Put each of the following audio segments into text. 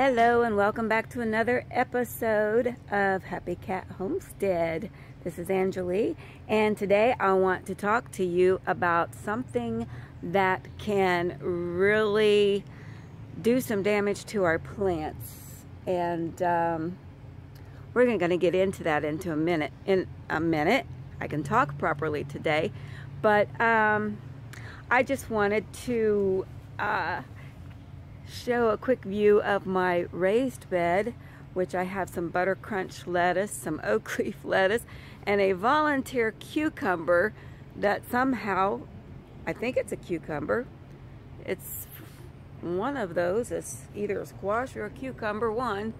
Hello and welcome back to another episode of Happy Cat Homestead. This is Anjolie, and today I want to talk to you about something that can really do some damage to our plants, and we're going to get into that in a minute. I can talk properly today, but I just wanted to show a quick view of my raised bed, which I have some butter crunch lettuce, some oak leaf lettuce, and a volunteer cucumber that somehow, I think it's a cucumber, it's one of those, it's either a squash or a cucumber one.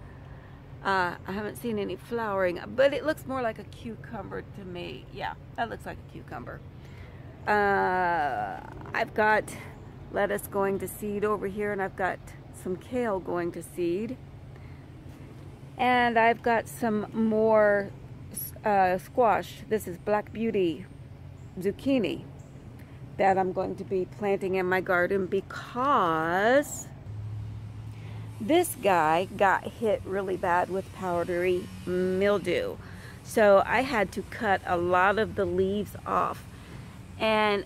I haven't seen any flowering, but it looks more like a cucumber to me. Yeah, that looks like a cucumber. I've got lettuce going to seed over here, and I've got some kale going to seed, and I've got some more squash. This is Black Beauty zucchini that I'm going to be planting in my garden because this guy got hit really bad with powdery mildew, so I had to cut a lot of the leaves off, and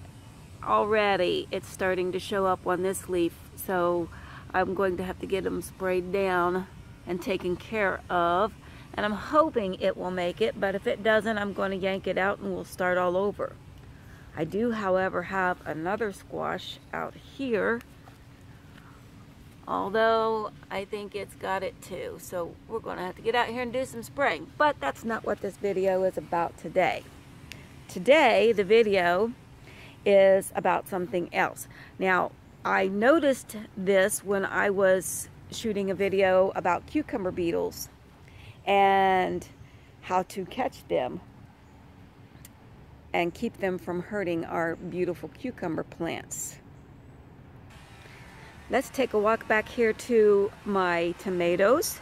already it's starting to show up on this leaf, so I'm going to have to get them sprayed down and taken care of, and I'm hoping it will make it, but if it doesn't, I'm going to yank it out and we'll start all over. I do, however, have another squash out here, although I think it's got it too, so we're going to have to get out here and do some spraying, but that's not what this video is about today. Today the video is about something else. Now, I noticed this when I was shooting a video about cucumber beetles and how to catch them and keep them from hurting our beautiful cucumber plants. Let's take a walk back here to my tomatoes,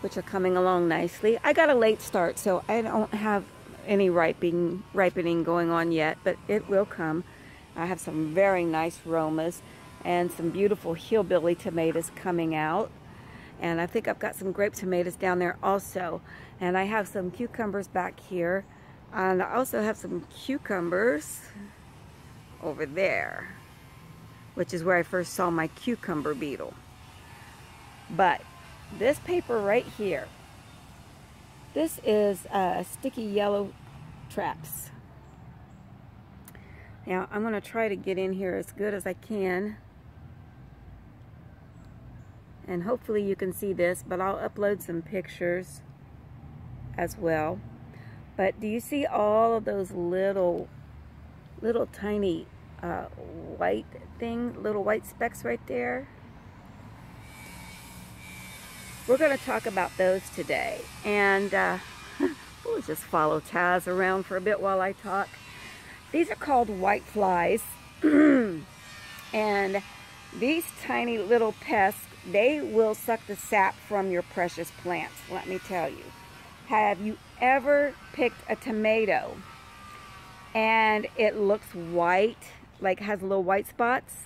which are coming along nicely. I got a late start, so I don't have any ripening going on yet, but it will come. I have some very nice Romas and some beautiful hillbilly tomatoes coming out, and I think I've got some grape tomatoes down there also, and I have some cucumbers back here, and I also have some cucumbers over there, which is where I first saw my cucumber beetle. But this paper right here, this is sticky yellow traps. Now I'm going to try to get in here as good as I can, and hopefully you can see this, but I'll upload some pictures as well. But do you see all of those little tiny white things, little white specks right there? We're going to talk about those today, and we'll just follow Taz around for a bit while I talk. These are called white flies, and these tiny little pests, they will suck the sap from your precious plants, let me tell you. Have you ever picked a tomato and it looks white, like has little white spots?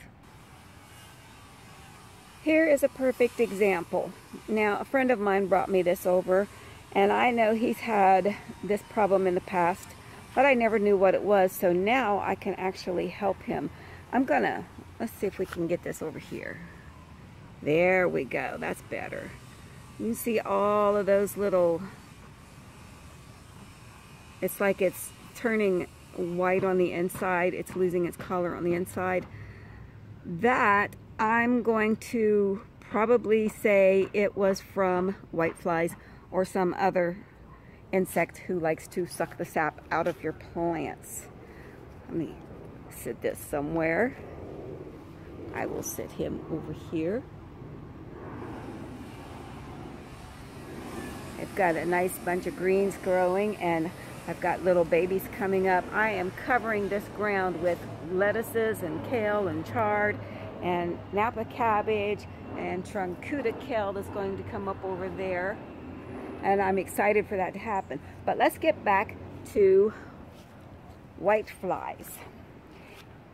Here is a perfect example. Now, a friend of mine brought me this over, and I know he's had this problem in the past, but I never knew what it was, so now I can actually help him. Let's see if we can get this over here. There we go, that's better. You can see all of those little, it's like it's turning white on the inside, it's losing its color on the inside. That, I'm going to probably say it was from whiteflies or some other insect who likes to suck the sap out of your plants. Let me sit this somewhere. I will sit him over here. I've got a nice bunch of greens growing, and I've got little babies coming up. I am covering this ground with lettuces and kale and chard and Napa cabbage and Truncuda kale that's going to come up over there, and I'm excited for that to happen. But let's get back to whiteflies.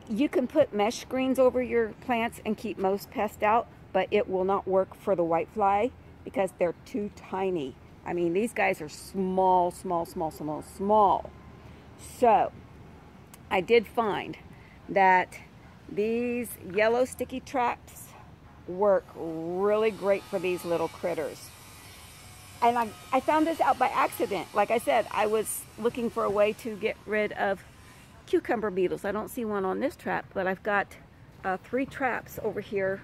You can put mesh screens over your plants and keep most pests out, but it will not work for the whitefly because they're too tiny. I mean, these guys are small, small, small, small, small. So I did find that these yellow sticky traps work really great for these little critters. And I found this out by accident. Like I said, I was looking for a way to get rid of cucumber beetles. I don't see one on this trap, but I've got 3 traps over here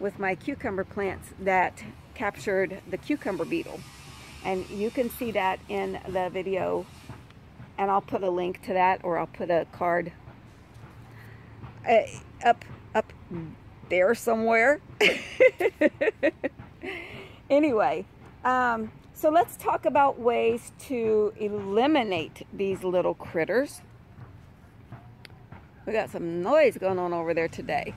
with my cucumber plants that captured the cucumber beetle. And you can see that in the video, and I'll put a link to that, or I'll put a card up there somewhere. Anyway, so let's talk about ways to eliminate these little critters. We got some noise going on over there today.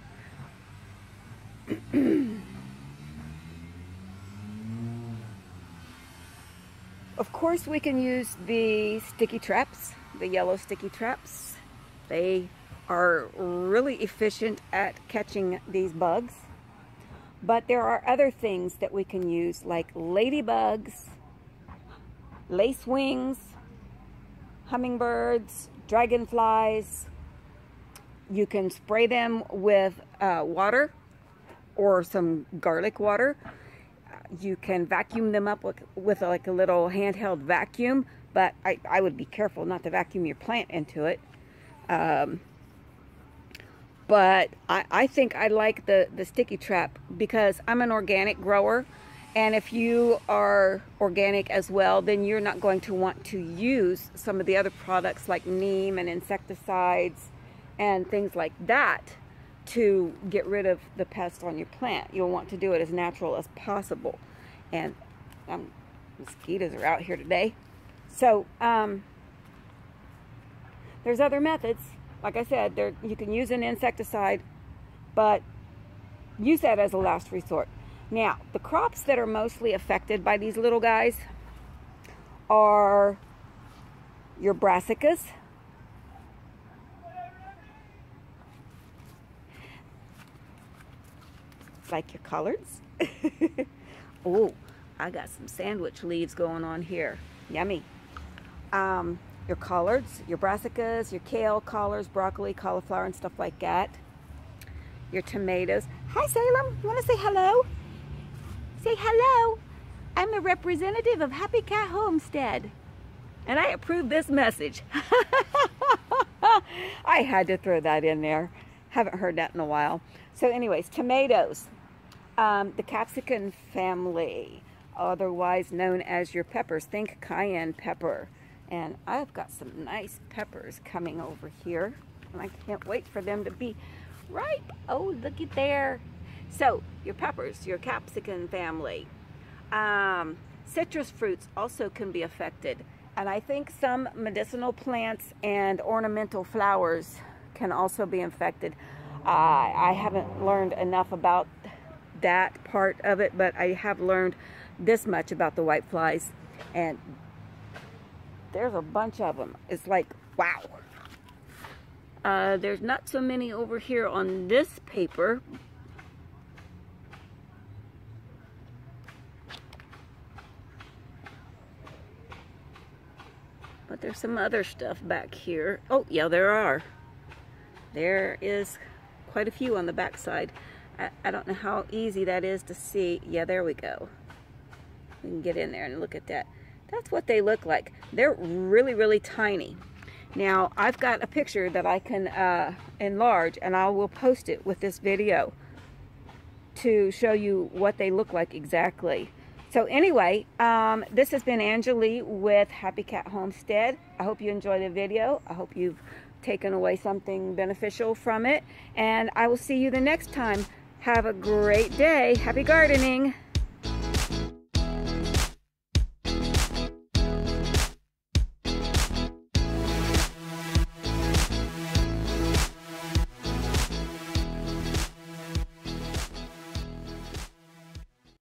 Of course, we can use the sticky traps, the yellow sticky traps. They are really efficient at catching these bugs. But there are other things that we can use, like ladybugs, lacewings, hummingbirds, dragonflies. You can spray them with water or some garlic water. You can vacuum them up with like a little handheld vacuum, but I would be careful not to vacuum your plant into it. But I think I like the sticky trap because I'm an organic grower, and if you are organic as well, then you're not going to want to use some of the other products like neem and insecticides and things like that to get rid of the pest on your plant. You'll want to do it as natural as possible. And mosquitoes are out here today. So there's other methods. Like I said, you can use an insecticide, but use that as a last resort. Now, the crops that are mostly affected by these little guys are your brassicas. Like your collards. Oh, I got some sandwich leaves going on here. Yummy. Your collards, your brassicas, your kale, collards, broccoli, cauliflower, and stuff like that. Your tomatoes. Hi, Salem. You want to say hello? Say hello. I'm a representative of Happy Cat Homestead, and I approve this message. I had to throw that in there. Haven't heard that in a while. So anyways, tomatoes. The capsicum family, otherwise known as your peppers. Think cayenne pepper. And I've got some nice peppers coming over here, and I can't wait for them to be ripe. Oh, looky there. So your peppers, your capsicum family. Citrus fruits also can be affected. And I think some medicinal plants and ornamental flowers can also be infected. I haven't learned enough about that part of it, but I have learned this much about the whiteflies, and there's a bunch of them. It's like, wow. There's not so many over here on this paper. But there's some other stuff back here. Oh, yeah, there are. There is quite a few on the back side. I don't know how easy that is to see. Yeah, there we go. We can get in there and look at that. That's what they look like. They're really, really tiny. Now, I've got a picture that I can enlarge, and I will post it with this video to show you what they look like exactly. So anyway, this has been Anjolie with Happy Cat Homestead. I hope you enjoyed the video. I hope you've taken away something beneficial from it, and I will see you the next time. Have a great day. Happy gardening.